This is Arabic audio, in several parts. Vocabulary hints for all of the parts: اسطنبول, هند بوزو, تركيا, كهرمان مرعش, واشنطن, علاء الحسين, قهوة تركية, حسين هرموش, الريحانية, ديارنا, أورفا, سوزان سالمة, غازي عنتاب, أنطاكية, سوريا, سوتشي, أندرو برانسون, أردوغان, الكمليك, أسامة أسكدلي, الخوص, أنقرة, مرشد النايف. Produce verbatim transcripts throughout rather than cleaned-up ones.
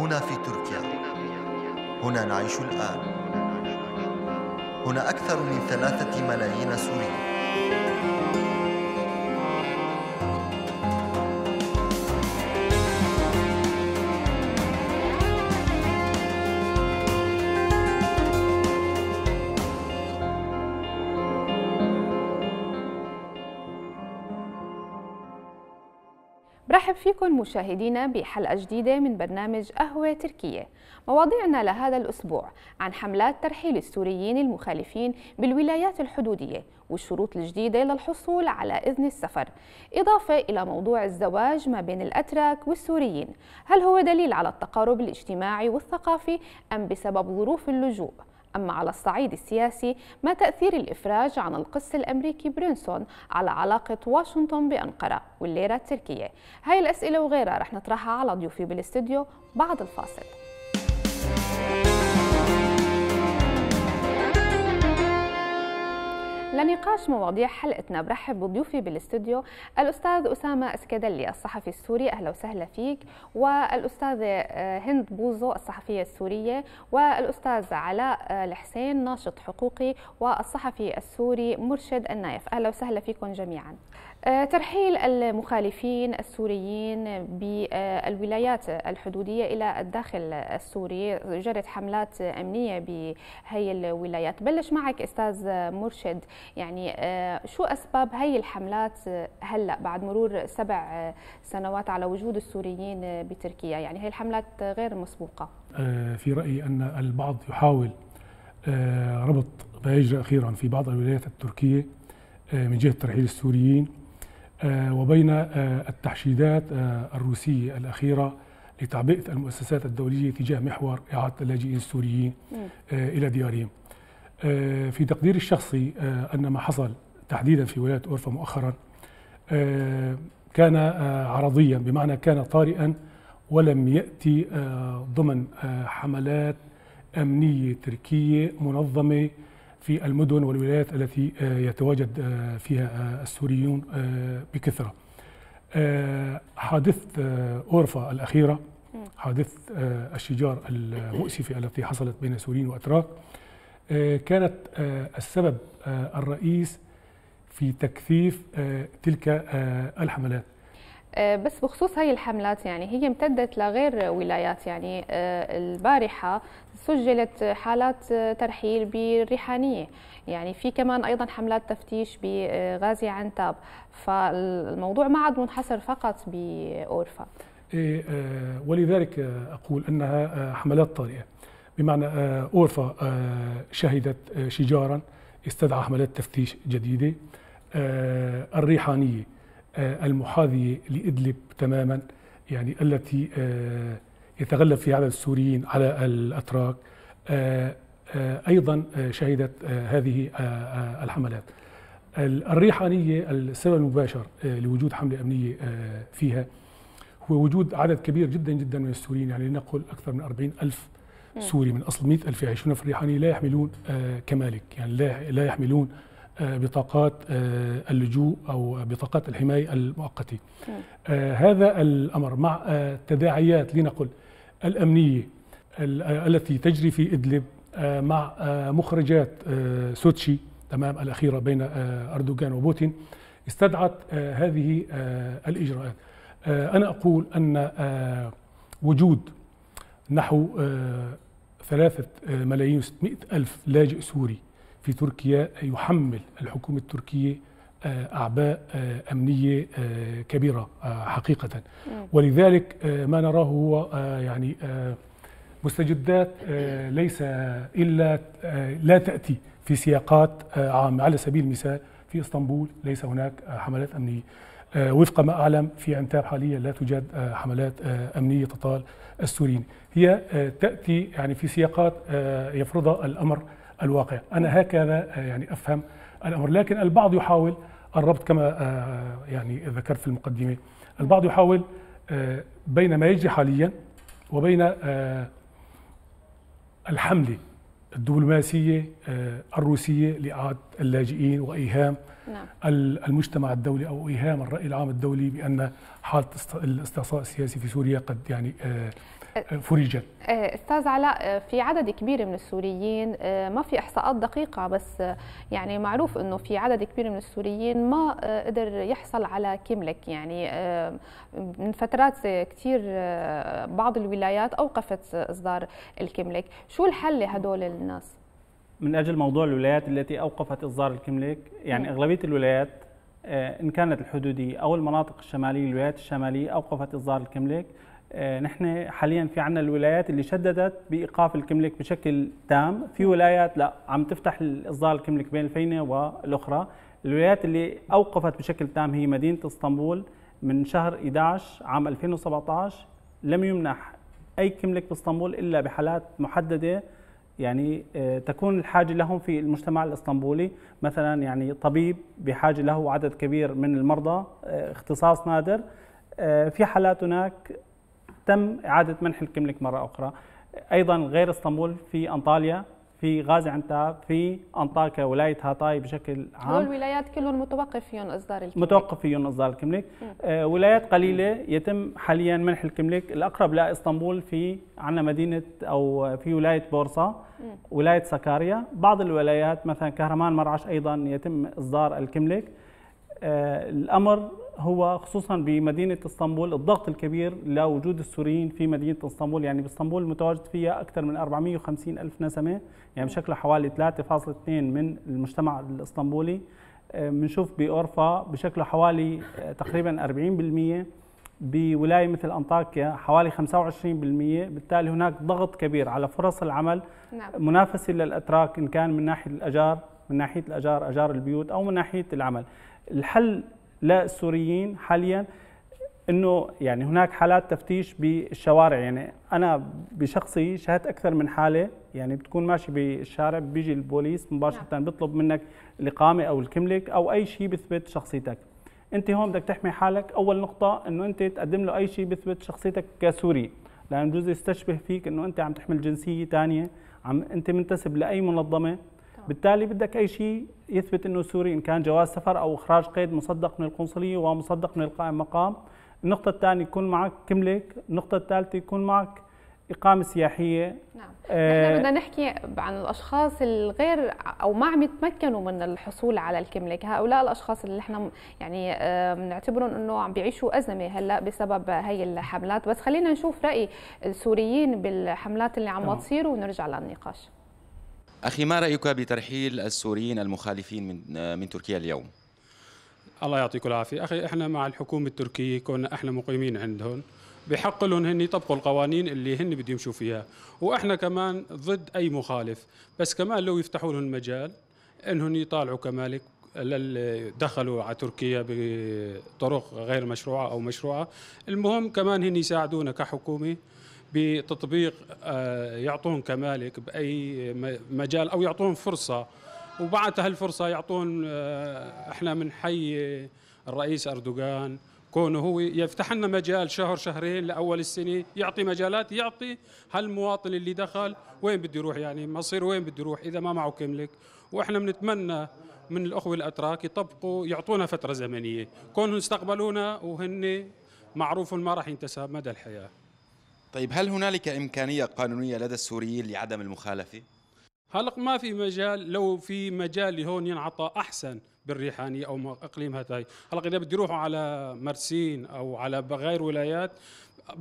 هنا في تركيا، هنا نعيش الآن. هنا أكثر من ثلاثة ملايين سوري. برحب فيكم مشاهدينا بحلقة جديدة من برنامج قهوة تركية. مواضيعنا لهذا الأسبوع عن حملات ترحيل السوريين المخالفين بالولايات الحدودية والشروط الجديدة للحصول على إذن السفر، إضافة إلى موضوع الزواج ما بين الأتراك والسوريين، هل هو دليل على التقارب الاجتماعي والثقافي أم بسبب ظروف اللجوء؟ أما على الصعيد السياسي، ما تأثير الإفراج عن القس الأمريكي برانسون على علاقة واشنطن بأنقرة والليرة التركية؟ هاي الأسئلة وغيرها رح نطرحها على ضيوفي بالاستوديو بعد الفاصل. لنقاش مواضيع حلقتنا برحب بضيوفي بالاستوديو الأستاذ أسامة أسكدلي الصحفي السوري، أهلا وسهلا فيك، والأستاذة هند بوزو الصحفية السورية، والأستاذ علاء الحسين ناشط حقوقي والصحفي السوري مرشد النايف، أهلا وسهلا فيكم جميعا. ترحيل المخالفين السوريين بالولايات الحدودية إلى الداخل السوري، جرت حملات أمنية بهي الولايات. بلش معك أستاذ مرشد، يعني شو أسباب هي الحملات هلأ بعد مرور سبع سنوات على وجود السوريين بتركيا؟ يعني هي الحملات غير مسبوقة. في رأيي أن البعض يحاول ربط ما يجري أخيرا في بعض الولايات التركية من جهة ترحيل السوريين وبين التحشيدات الروسية الأخيرة لتعبئة المؤسسات الدولية تجاه محور إعادة اللاجئين السوريين إلى ديارهم. في تقديري الشخصي أن ما حصل تحديدا في ولاية أورفا مؤخرا كان عرضيا، بمعنى كان طارئا ولم يأتي ضمن حملات أمنية تركية منظمة في المدن والولايات التي يتواجد فيها السوريون بكثرة. حادث أورفا الأخيرة، حادث الشجار المؤسفة التي حصلت بين سوريين وأتراك، كانت السبب الرئيس في تكثيف تلك الحملات. بس بخصوص هاي الحملات، يعني هي امتدت لغير ولايات، يعني البارحة سجلت حالات ترحيل بالريحانية، يعني في كمان أيضا حملات تفتيش بغازي عنتاب، فالموضوع ما عاد منحصر فقط بأورفا. ولذلك أقول أنها حملات طارئة، بمعنى أورفا شهدت شجارا استدعى حملات تفتيش جديدة. الريحانية المحاذية لإدلب تماما، يعني التي يتغلب فيها عدد السوريين على الأتراك، أيضا شهدت هذه الحملات. الريحانية السبب المباشر لوجود حملة أمنية فيها هو وجود عدد كبير جدا جدا من السوريين، يعني لنقل أكثر من أربعين ألف سوري من أصل مئة ألف يعيشون في الريحانية لا يحملون كمالك، يعني لا يحملون بطاقات اللجوء أو بطاقات الحماية المؤقتة. هذا الأمر مع تداعيات لنقل الأمنية التي تجري في إدلب، مع مخرجات سوتشي تمام الأخيرة بين أردوغان وبوتين، استدعت هذه الإجراءات. أنا أقول أن وجود نحو ثلاثة ملايين وستمائة ألف لاجئ سوري في تركيا يحمل الحكومة التركية أعباء أمنية كبيرة حقيقة، ولذلك ما نراه هو يعني مستجدات ليس إلا لا تأتي في سياقات عامة. على سبيل المثال في اسطنبول ليس هناك حملات أمنية، وفق ما أعلم في عنتاب حاليا لا توجد حملات أمنية تطال السوريين، هي تأتي يعني في سياقات يفرضها الأمر الواقع. أنا هكذا يعني أفهم الأمر، لكن البعض يحاول الربط كما يعني ذكرت في المقدمة، البعض يحاول بين ما يجري حاليا وبين الحملة الدبلوماسية الروسية لإعادة اللاجئين وإيهام نعم. المجتمع الدولي أو إيهام الرأي العام الدولي بأن حالة الاستعصاء السياسي في سوريا قد يعني فرجت. استاذ علاء، في عدد كبير من السوريين، ما في احصاءات دقيقه بس يعني معروف انه في عدد كبير من السوريين ما قدر يحصل على كملك، يعني من فترات كثير بعض الولايات اوقفت اصدار الكملك، شو الحل لهدول الناس؟ من اجل موضوع الولايات التي اوقفت اصدار الكملك، يعني م. اغلبيه الولايات ان كانت الحدوديه او المناطق الشماليه، الولايات الشماليه اوقفت اصدار الكملك. نحن حاليا في عندنا الولايات اللي شددت بايقاف الكملك بشكل تام، في ولايات لا عم تفتح اصدار الكملك بين الفينه والاخرى. الولايات اللي اوقفت بشكل تام هي مدينه اسطنبول من شهر إحدى عشر عام ألفين وسبعطعش، لم يمنح اي كملك باسطنبول الا بحالات محدده، يعني تكون الحاجه لهم في المجتمع الاسطنبولي، مثلا يعني طبيب بحاجه له عدد كبير من المرضى، اختصاص نادر، في حالات هناك تم إعادة منح الكملك مرة أخرى. أيضا غير اسطنبول في أنطاليا، في غازي عنتاب، في أنطاكية، ولاية هاتاي بشكل عام. هول الولايات كلهم متوقف فيهم إصدار الكملك. متوقف فيهم إصدار الكملك. آه ولايات قليلة يتم حاليا منح الكملك، الأقرب لإسطنبول في عندنا مدينة أو في ولاية بورصة، ولاية سكاريا، بعض الولايات مثلا كهرمان مرعش أيضا يتم إصدار الكملك. آه الأمر هو خصوصا بمدينه اسطنبول الضغط الكبير لوجود السوريين في مدينه اسطنبول، يعني باسطنبول متواجد فيها اكثر من أربعمئة وخمسين ألف نسمه، يعني بشكل حوالي ثلاثة فاصلة اثنين من المجتمع الاسطنبولي. بنشوف باورفا بشكل حوالي تقريبا أربعين بالمئة، بولايه مثل انطاكيا حوالي خمسة وعشرين بالمئة، بالتالي هناك ضغط كبير على فرص العمل، منافسه للاتراك ان كان من ناحيه الاجار، من ناحيه الاجار اجار البيوت او من ناحيه العمل. الحل للسوريين حاليا انه يعني هناك حالات تفتيش بالشوارع، يعني انا بشخصي شاهدت اكثر من حاله، يعني بتكون ماشي بالشارع بيجي البوليس مباشره بيطلب منك الاقامه او الكملك او اي شيء بيثبت شخصيتك. انت هون بدك تحمي حالك، اول نقطه انه انت تقدم له اي شيء بيثبت شخصيتك كسوري، لانه بجوز يستشبه فيك انه انت عم تحمل جنسيه ثانيه، عم انت منتسب لاي منظمه، بالتالي بدك أي شيء يثبت أنه سوري، إن كان جواز سفر أو إخراج قيد مصدق من القنصلية ومصدق من القائم مقام. النقطة الثانية يكون معك كملك، النقطة الثالثة يكون معك إقامة سياحية. نعم. آه بدنا نحكي عن الأشخاص الغير أو ما عم يتمكنوا من الحصول على الكملك، هؤلاء الأشخاص اللي احنا يعني بنعتبرهم إنه عم بيعيشوا أزمة هلا بسبب هي الحملات، بس خلينا نشوف رأي السوريين بالحملات اللي عم تصير ونرجع للنقاش. أخي، ما رأيك بترحيل السوريين المخالفين من من تركيا اليوم؟ الله يعطيكم العافية. أخي، إحنا مع الحكومة التركية، كنا إحنا مقيمين عندهم، بحق لهم هن يطبقوا القوانين اللي هن بدهم يمشوا فيها، وإحنا كمان ضد أي مخالف، بس كمان لو يفتحوا لهم مجال إنهم يطالعوا كمالك اللي دخلوا على تركيا بطرق غير مشروعة أو مشروعة. المهم كمان هن يساعدونا كحكومة بتطبيق، يعطون كمالك بأي مجال أو يعطون فرصة، وبعد هالفرصة يعطون. احنا بنحيي الرئيس أردوغان كونه هو يفتح لنا مجال شهر شهرين لأول السنة، يعطي مجالات، يعطي هالمواطن اللي دخل وين بده يروح، يعني مصير وين بده يروح إذا ما معه كملك. وإحنا بنتمنى من الأخوة الأتراك يطبقوا، يعطونا فترة زمنية، كونهم استقبلونا وهن معروف ما راح ينتسب مدى الحياة. طيب، هل هنالك إمكانية قانونية لدى السوريين لعدم المخالفة؟ هلق ما في مجال، لو في مجال هون ينعطى أحسن بالريحانية أو أقليم هاتاي. هلق إذا بده يروحوا على مرسين أو على غير ولايات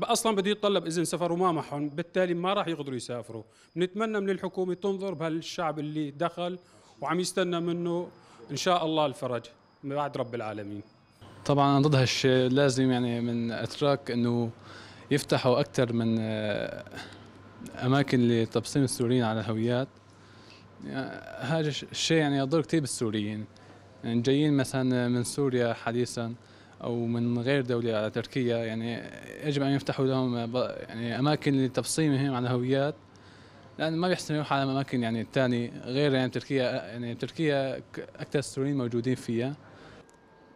أصلا بده يتطلب إذن سفر وما معهم، بالتالي ما راح يقدروا يسافروا. نتمنى من الحكومة تنظر بهالشعب اللي دخل وعم يستنى منه إن شاء الله الفرج بعد رب العالمين. طبعا ضد هالشيء، لازم يعني من أتراك إنه يفتحوا أكثر من أماكن لتبصيم السوريين على الهويات. هذا الشيء يعني يضر كثير بالسوريين، يعني جايين مثلا من سوريا حديثا أو من غير دولة على تركيا، يعني يجب أن يفتحوا لهم يعني أماكن لتبصيمهم على الهويات، لأن ما بيحسن يروحوا على أماكن يعني الثانية غير يعني تركيا، يعني تركيا أكثر السوريين موجودين فيها.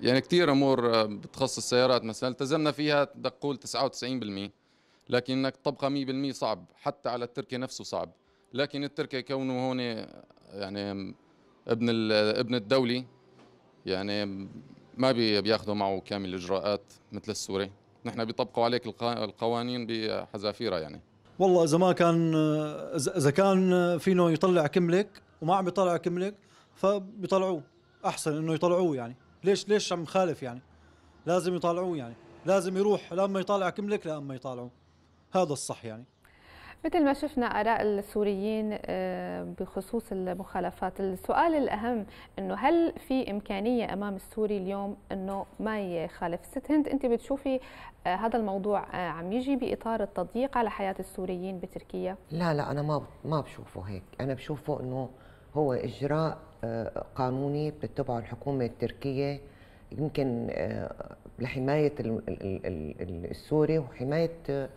يعني كثير امور بتخص السيارات مثلا التزمنا فيها بدك تقول تسعة وتسعين بالمئة، لكن انك تطبقها مئة بالمئة صعب، حتى على التركي نفسه صعب، لكن التركي كونه هون يعني ابن ابن الدولي يعني ما بياخذوا معه كامل الاجراءات مثل السوري، نحن بيطبقوا عليك القوانين بحذافيرها يعني. والله اذا ما كان اذا كان فينه يطلع كمليك وما عم يطلع كمليك فبيطلعوه، احسن انه يطلعوه يعني، ليش ليش عم خالف يعني؟ لازم يطالعوه يعني، لازم يروح لما يطالع كمليك لما يطالعوه، هذا الصح يعني. مثل ما شفنا آراء السوريين بخصوص المخالفات، السؤال الأهم أنه هل في إمكانية أمام السوري اليوم أنه ما يخالف؟ ست هند، أنت بتشوفي هذا الموضوع عم يجي بإطار التضييق على حياة السوريين بتركيا؟ لا لا، أنا ما ما بشوفه هيك، أنا بشوفه أنه هو إجراء قانوني بتتبعه الحكومة التركية يمكن لحماية السوري وحماية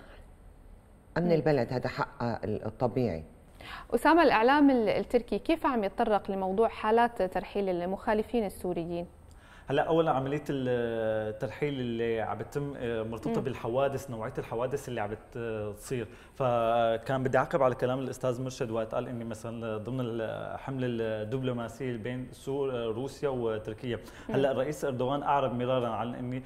أمن البلد، هذا حقها الطبيعي. أسامة، الإعلام التركي كيف عم يتطرق لموضوع حالات ترحيل المخالفين السوريين؟ هلا اولا عمليه الترحيل اللي عم بتتم مرتبطه بالحوادث، نوعيه الحوادث اللي عم بتصير، فكان بدي اعقب على كلام الاستاذ مرشد وقت قال اني مثلا ضمن الحمله الدبلوماسيه بين روسيا وتركيا. هلا الرئيس اردوغان اعرب مرارا عن اني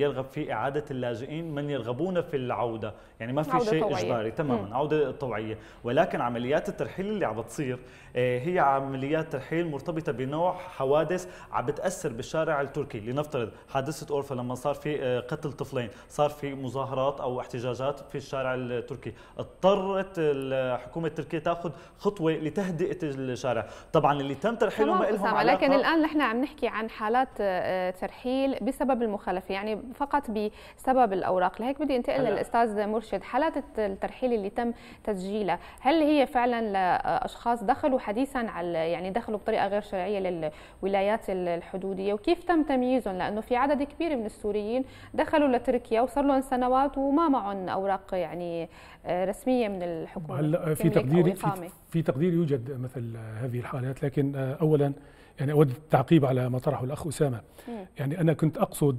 يرغب في اعاده اللاجئين من يرغبون في العوده، يعني ما في شيء طوعية. اجباري تماما، عوده طوعيه، ولكن عمليات الترحيل اللي عم بتصير هي عمليات ترحيل مرتبطه بنوع حوادث عم بتاثر بالشارع التركي. لنفترض حادثة أورفا لما صار في قتل طفلين، صار في مظاهرات أو احتجاجات في الشارع التركي، اضطرت الحكومة التركية تأخذ خطوة لتهدئة الشارع. طبعا اللي تم ترحيله ما لهم علاقة، لكن الآن نحن عم نحكي عن حالات ترحيل بسبب المخالفة، يعني فقط بسبب الأوراق. لهيك بدي أنتقل للأستاذ مرشد، حالات الترحيل اللي تم تسجيلها هل هي فعلا لأشخاص دخلوا حديثا على يعني دخلوا بطريقة غير شرعية للولايات الحدودية، وكيف كيف تم تمييزهم؟ لأنه في عدد كبير من السوريين دخلوا لتركيا وصار لهم سنوات وما معهم أوراق يعني رسمية من الحكومة. هلا في تقديري في, في تقدير يوجد مثل هذه الحالات، لكن أولا يعني أود التعقيب على ما طرحه الأخ أسامة. يعني أنا كنت أقصد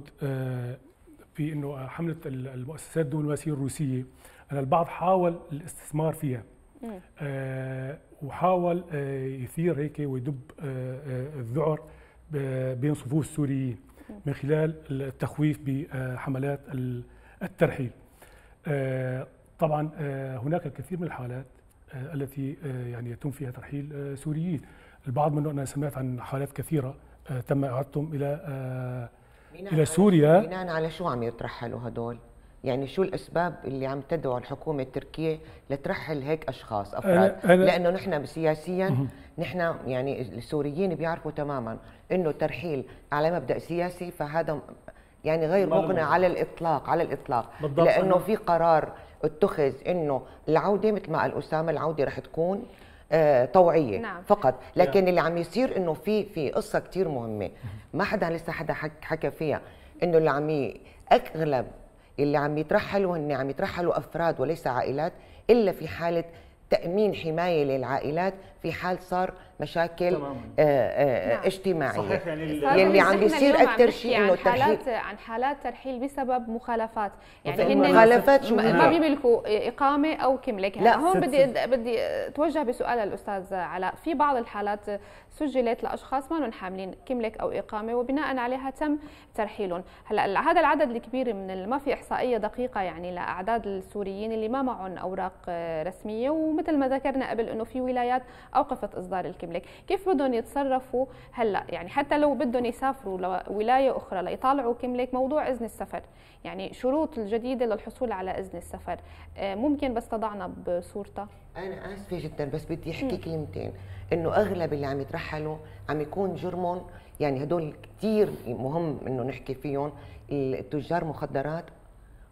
في إنه حملة المؤسسات الدبلوماسية الروسية أن البعض حاول الاستثمار فيها وحاول يثير هيك ويدب الذعر بين صفوف السوريين من خلال التخويف بحملات الترحيل. طبعا هناك الكثير من الحالات التي يعني يتم فيها ترحيل سوريين، البعض منهم انا سمعت عن حالات كثيره تم اعادتهم الى الى سوريا. بناء على شو عم يترحلوا هدول؟ يعني شو الاسباب اللي عم تدعو الحكومه التركية لترحل هيك اشخاص افراد؟ أنا أنا لانه نحن سياسيا نحن يعني السوريين بيعرفوا تماما انه الترحيل على مبدا سياسي، فهذا يعني غير مقنع على الاطلاق، على الاطلاق، لانه في قرار اتخذ انه العوده مثل ما قال اسامه، العوده رح تكون آه طوعيه. نعم. فقط، لكن نعم. اللي عم يصير انه في في قصه كثير مهمه ما حدا لسه حدا حكى فيها، انه اللي عم اغلب اللي عم يترحلوا هن عم يترحلوا افراد وليس عائلات، الا في حاله تامين حمايه للعائلات في حال صار مشاكل آآ آآ نعم. اجتماعيه. صحيح، يعني اللي عم بيصير اكثر شيء انه حالات عن حالات ترحيل بسبب مخالفات، يعني هن مخالفات ما بيملكوا اقامه او كملك. لا هون بدي بدي اتوجه بسؤال للاستاذ علاء، في بعض الحالات سجلت لاشخاص ما هم حاملين كملك او اقامه وبناء عليها تم ترحيلهم. هلا هذا العدد الكبير من ما في احصائيه دقيقه يعني لاعداد السوريين اللي ما معهم اوراق رسميه، ومثل ما ذكرنا قبل انه في ولايات اوقفت اصدار الكملك، كيف بدهم يتصرفوا هلا؟ يعني حتى لو بدهم يسافروا لولايه اخرى ليطالعوا كملك، موضوع اذن السفر، يعني شروط الجديده للحصول على اذن السفر ممكن بس تضعنا بصورتها. انا اسفه جدا بس بدي احكي كلمتين، انه اغلب اللي عم يترحلوا عم يكون جرمهم يعني هدول كثير مهم انه نحكي فيهم، التجار مخدرات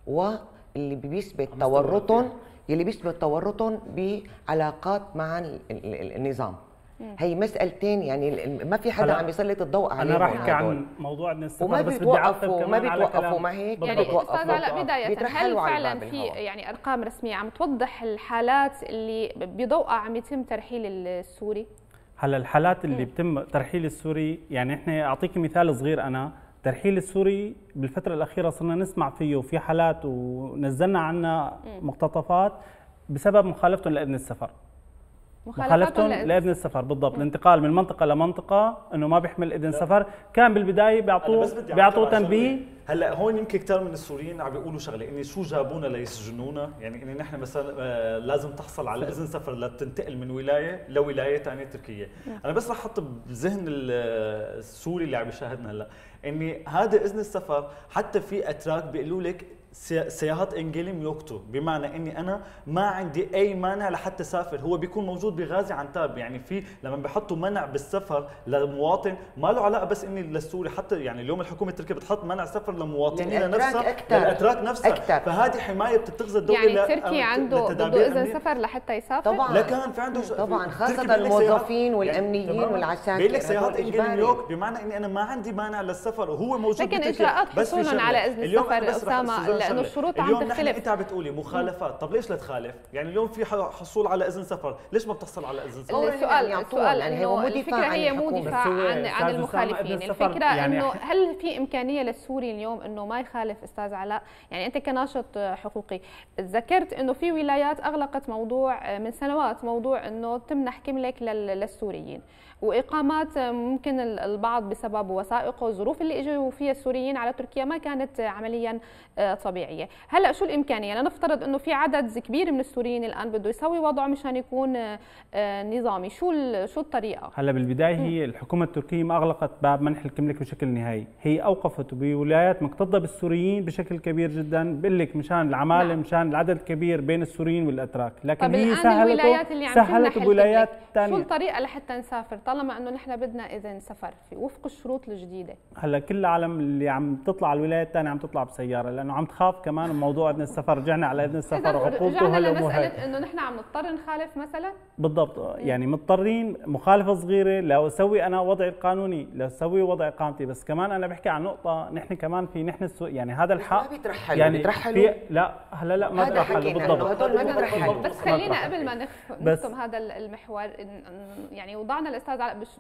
واللي بيثبت تورطهم، اللي بيثبت تورطهم بعلاقات مع النظام. هي مسألتين يعني ما في حدا عم يسلط الضوء عليهم. انا راح احكي عن موضوع ان السفر بس بدي اعقب وما بيتوقفوا، ما هيك يعني استاذ علاء بداية، هل فعلا في يعني ارقام رسميه عم توضح الحالات اللي بضوءها عم يتم ترحيل السوري؟ هلا الحالات اللي م. بتم ترحيل السوري، يعني احنا اعطيك مثال صغير، انا ترحيل السوري بالفتره الاخيره صرنا نسمع فيه وفي حالات ونزلنا عنا مقتطفات بسبب مخالفتهم لاذن السفر، مخالفتهم لإذن السفر بالضبط. الانتقال من منطقة لمنطقة انه ما بيحمل إذن سفر، كان بالبداية بيعطوه بيعطوه تنبيه هلا هون يمكن كثير من السوريين عم بيقولوا شغله، اني شو جابونا ليسجنونا، يعني اني نحن مثلا لازم تحصل على اذن سفر لتنتقل من ولايه لولايه ثانيه تركيه. انا بس رح احط بذهن السوري اللي عم يشاهدنا هلا اني هذا اذن السفر، حتى في اتراك بيقولوا لك سياحات انجليم يوكتو، بمعنى اني انا ما عندي اي مانع لحتى سافر. هو بيكون موجود بغازي عنتاب، يعني في لما بحطوا منع بالسفر لمواطن ما له علاقه بس اني للسوري، حتى يعني اليوم الحكومه التركيه بتحط منع سفر لمواطنين نفسها للاتراك نفسها أكتر. فهذه حمايه بتتخذ الدوله، يعني تركيا عنده بده اذن سفر لحتى يسافر طبعا، لا كان في عنده طبعا خاصه الموظفين والامنيين يعني والعساكر. بيقول لك سياحات انجليم يوك بمعنى اني انا ما عندي مانع للسفر وهو موجود، لكن اجراءات حصولا على اذن السفر اسامه لأنه الشروط عم تختلف. اليوم انت عم بتقولي مخالفات، طب ليش لا تخالف؟ يعني اليوم في حصول على اذن سفر، ليش ما بتحصل على اذن سفر؟ السؤال السؤال انه الفكره هي مو دفاع عن عن المخالفين، الفكره يعني انه هل في امكانيه للسوري اليوم انه ما يخالف؟ استاذ علاء يعني انت كناشط حقوقي ذكرت انه في ولايات اغلقت موضوع من سنوات، موضوع انه تمنح كملك للسوريين واقامات ممكن البعض بسبب وثائقه والظروف اللي اجوا فيها السوريين على تركيا ما كانت عمليا طبيعيه. هلا شو الامكانيه؟ لنفترض انه في عدد كبير من السوريين الان بده يسوي وضعه مشان يكون نظامي، شو شو الطريقه؟ هلا بالبدايه هي الحكومه التركيه ما اغلقت باب منح الكملك بشكل نهائي، هي اوقفت بولايات مكتظه بالسوريين بشكل كبير جدا، بقول لك مشان العماله نعم. مشان العدد الكبير بين السوريين والاتراك، لكن هي سهلته سهلت بولايات ثانيه. شو الطريقه لحتى نسافر طالما انه نحن بدنا اذن سفر في وفق الشروط الجديده؟ هلا كل العالم اللي عم تطلع على الولايات الثانيه عم تطلع بسياره، لانه عم تخاف كمان من موضوع اذن السفر. رجعنا على اذن السفر وعقوبته هلا وهي مساله انه نحن عم نضطر نخالف مثلا بالضبط، يعني مضطرين مخالفه صغيره لو اسوي انا وضعي القانوني، لو اسوي وضع اقامتي، بس كمان انا بحكي عن نقطه نحن كمان في نحن السو... يعني هذا الحق ما بيترحلوا يعني بيترحلوا لا هلا لا ما بيترحلوا بالضبط ما بس خلينا قبل ما نختم هذا المحور يعني وضعنا الاستاذ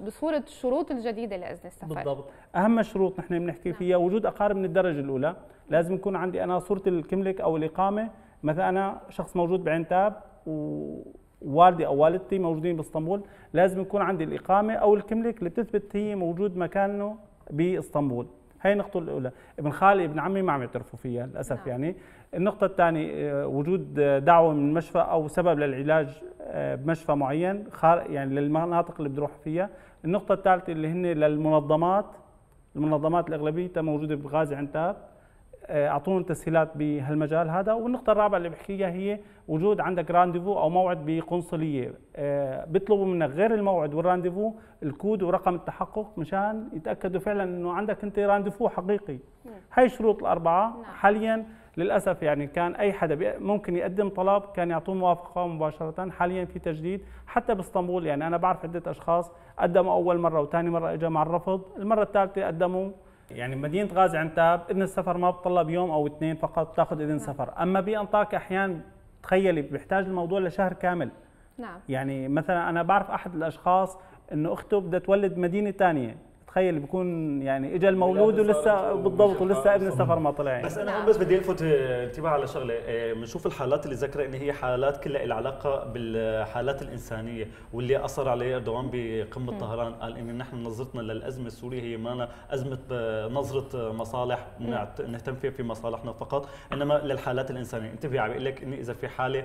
بصوره الشروط الجديده لاذن السفر بالضبط. اهم شروط نحن بنحكي فيها وجود اقارب من الدرجه الاولى، لازم يكون عندي انا صوره الكملك او الاقامه، مثلا انا شخص موجود بعنتاب ووالدي او والدتي موجودين باسطنبول، لازم يكون عندي الاقامه او الكملك اللي بتثبت هي موجود مكانه باسطنبول، هي النقطه الاولى. ابن خالي ابن عمي ما عم يعترفوا فيها للاسف نعم. يعني النقطه الثانيه وجود دعوه من مشفى او سبب للعلاج بمشفى معين يعني للمناطق اللي بتروح فيها. النقطه الثالثه اللي هن للمنظمات، المنظمات الاغلبيه موجوده بغازي عنتاب، اعطونا تسهيلات بهالمجال هذا. والنقطه الرابعه اللي بحكيها هي وجود عندك رانديفو او موعد بقنصليه، بيطلبوا منك غير الموعد والرانديفو الكود ورقم التحقق مشان يتاكدوا فعلا انه عندك انت رانديفو حقيقي. هاي الشروط الاربعه حاليا للاسف يعني كان اي حدا ممكن يقدم طلب كان يعطوه موافقه مباشره، حاليا في تجديد حتى باسطنبول. يعني انا بعرف عده اشخاص قدموا اول مره وثاني مره اجى مع الرفض، المره الثالثه قدموا. يعني مدينه غازي عنتاب اذن السفر ما بتطلب يوم او اثنين فقط بتاخذ اذن سفر، اما بانطاكيا احيانا تخيلي بيحتاج الموضوع لشهر كامل. نعم. يعني مثلا انا بعرف احد الاشخاص انه اخته بدها تولد مدينه ثانيه، تخيل بيكون يعني اجى المولود ولسه بالضبط ولسه اذن السفر ما طلع. يعني بس انا هون بس بدي الفت انتباه على شغله، بنشوف الحالات اللي ذكرها ان هي حالات كلها لها علاقه بالحالات الانسانيه، واللي اصر عليه اردوغان بقمه طهران قال ان نحن نظرتنا للازمه السوريه هي ما ازمه نظره مصالح نهتم فيها في مصالحنا فقط، انما للحالات الانسانيه. انتبهي عم بقول لك ان اذا في حاله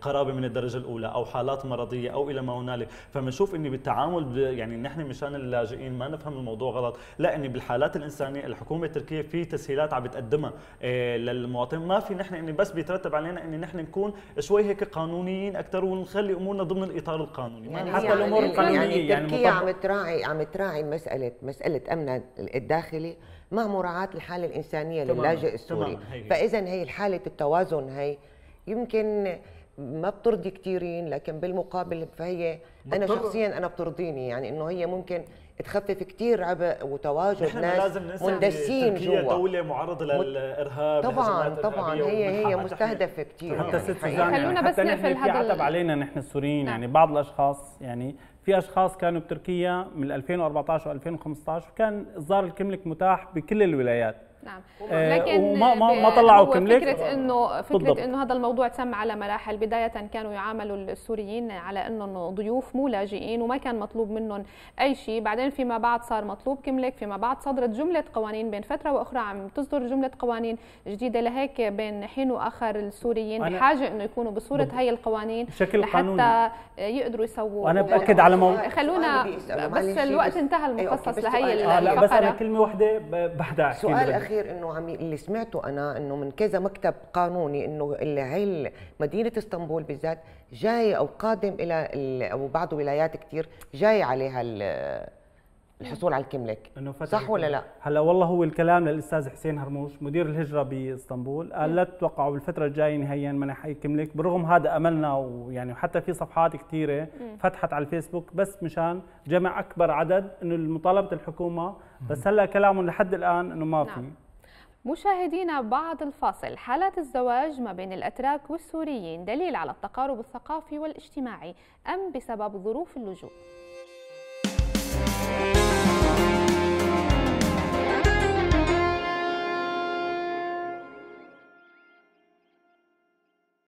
قرابه من الدرجه الاولى او حالات مرضيه او الى ما هنالك، فبنشوف اني بالتعامل يعني نحن مشان اللاجئين ما نفهم الموضوع غلط، لا اني بالحالات الانسانيه الحكومه التركيه في تسهيلات عم بتقدمها إيه للمواطن، ما في نحن اني بس بيترتب علينا اني نحن نكون شوي هيك قانونيين اكثر ونخلي امورنا ضمن الاطار القانوني، يعني حتى يعني الامور القانونيه يعني, يعني تركيا عم تراعي عم تراعي مساله مساله امنها الداخلي مع مراعاه الحاله الانسانيه للاجئ السوري، فاذا هي الحاله التوازن هي يمكن ما بترضي كثيرين، لكن بالمقابل فهي انا شخصيا انا بترضيني، يعني انه هي ممكن تخفف كتير عبء وتواجد ناس مندسين جوا. تركيا دولة معرضة للإرهاب طبعا طبعا هي هي مستهدفة كتير. حتى ست سوزان حتى نحن في عتب علينا نحن السوريين، يعني بعض الأشخاص يعني في أشخاص كانوا بتركيا من ألفين وأربعطعش و ألفين وخمسطعش وكان إصدار الكملك متاح بكل الولايات نعم. لكن ما ما طلعوا الكمليك. فكره انه فكره انه هذا الموضوع تم على مراحل، بدايه كانوا يعاملوا السوريين على انهم ضيوف مو لاجئين وما كان مطلوب منهم اي شيء، بعدين فيما بعد صار مطلوب كمليك، فيما بعد صدرت جمله قوانين بين فتره واخرى، عم تصدر جمله قوانين جديده، لهيك بين حين واخر السوريين بحاجه انه يكونوا بصوره هي القوانين حتى يقدروا يسووا. انا باكد على مو... خلونا بس الوقت انتهى المخصص لهي الفقره. بس انا كلمه واحده بحدا احكي سؤال بلدي. اخير انه عم اللي سمعته انا انه من كذا مكتب قانوني انه اللي هي مدينه اسطنبول بالذات جاي او قادم الى او بعض ولايات كثير جاي عليها الحصول على الكمليك، صح ولا لا؟ هلا والله هو الكلام للاستاذ حسين هرموش مدير الهجره باسطنبول، قال لا تتوقعوا بالفتره الجايه نهائيا منح اي كمليك، برغم هذا املنا، ويعني وحتى في صفحات كثيره فتحت على الفيسبوك بس مشان جمع اكبر عدد انه مطالبه الحكومه، بس هلا كلامهم لحد الان انه ما في. مشاهدينا بعد الفاصل، حالة الزواج ما بين الأتراك والسوريين دليل على التقارب الثقافي والاجتماعي أم بسبب ظروف اللجوء؟